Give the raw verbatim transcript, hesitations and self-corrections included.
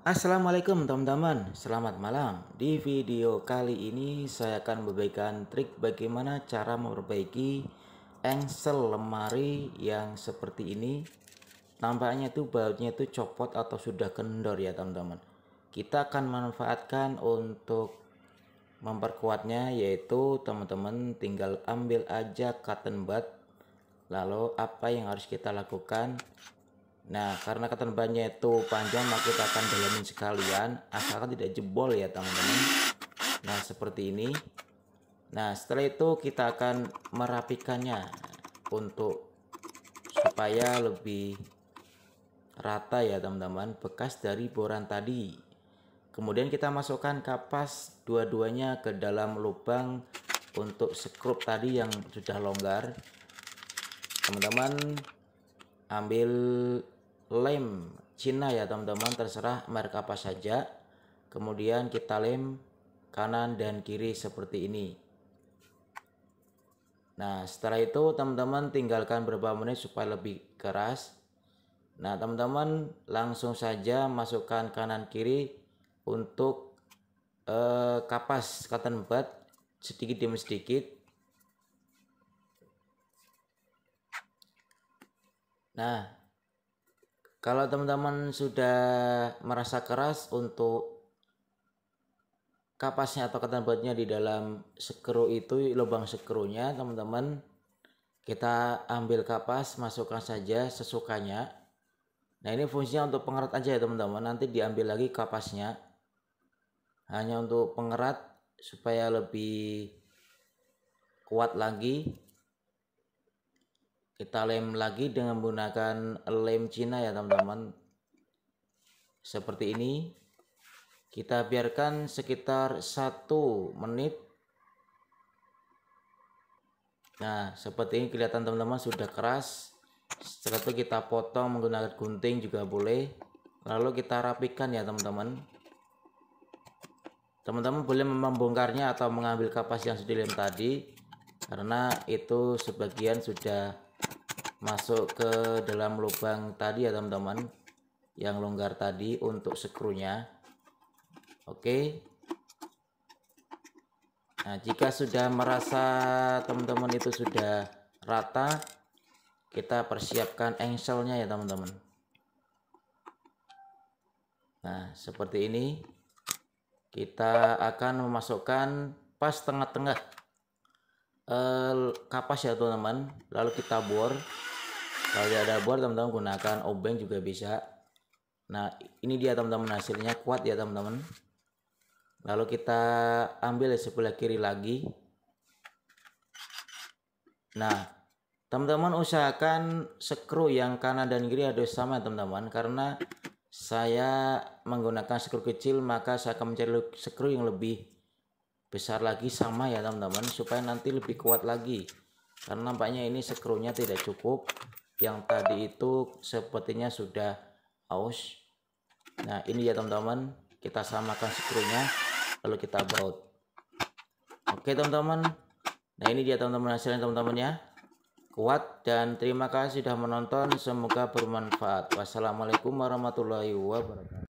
Assalamualaikum teman-teman, selamat malam. Di video kali ini saya akan memberikan trik bagaimana cara memperbaiki engsel lemari yang seperti ini. Tampaknya itu bautnya itu copot atau sudah kendor ya teman-teman. Kita akan manfaatkan untuk memperkuatnya, yaitu teman-teman tinggal ambil aja cotton bud. Lalu apa yang harus kita lakukan? Nah, karena cotton budnya itu panjang, maka kita akan dalamin sekalian, asalkan tidak jebol ya teman-teman. Nah, seperti ini. Nah, setelah itu kita akan merapikannya untuk supaya lebih rata ya teman-teman, bekas dari boran tadi. Kemudian kita masukkan kapas dua-duanya ke dalam lubang untuk skrup tadi yang sudah longgar. Teman-teman ambil lem Cina ya teman-teman, terserah merek apa saja. Kemudian kita lem kanan dan kiri seperti ini. Nah, setelah itu teman-teman tinggalkan beberapa menit supaya lebih keras. Nah, teman-teman langsung saja masukkan kanan kiri untuk eh, kapas cotton bud sedikit demi sedikit. Nah, kalau teman-teman sudah merasa keras untuk kapasnya atau cotton budnya di dalam skru itu, lubang skrunya teman-teman, kita ambil kapas, masukkan saja sesukanya. Nah, ini fungsinya untuk pengerat aja ya teman-teman, nanti diambil lagi kapasnya. Hanya untuk pengerat supaya lebih kuat lagi. Kita lem lagi dengan menggunakan lem Cina ya teman-teman, seperti ini. Kita biarkan sekitar satu menit. Nah, seperti ini kelihatan teman-teman sudah keras. Setelah itu kita potong menggunakan gunting juga boleh, lalu kita rapikan ya teman-teman. Teman-teman boleh membongkarnya atau mengambil kapas yang sudah dilem tadi, karena itu sebagian sudah masuk ke dalam lubang tadi ya teman-teman, yang longgar tadi untuk skrunya. Oke. Nah, jika sudah merasa teman-teman itu sudah rata, kita persiapkan engselnya ya teman-teman. Nah, seperti ini. Kita akan memasukkan pas tengah-tengah eh, kapas ya teman-teman, lalu kita bor. Kalau tidak ada bor teman-teman gunakan obeng juga bisa. Nah, ini dia teman-teman, hasilnya kuat ya teman-teman. Lalu kita ambil di sebelah kiri lagi. Nah, teman-teman usahakan skru yang kanan dan kiri harus sama teman-teman, karena saya menggunakan skru kecil maka saya akan mencari skru yang lebih besar lagi sama ya teman-teman, supaya nanti lebih kuat lagi. Karena nampaknya ini skrunya tidak cukup, yang tadi itu sepertinya sudah aus. Nah, ini ya teman-teman, kita samakan skrunya lalu kita baut. Oke teman-teman, nah ini dia teman-teman hasilnya teman-teman ya, kuat. Dan terima kasih sudah menonton, semoga bermanfaat. Wassalamualaikum warahmatullahi wabarakatuh.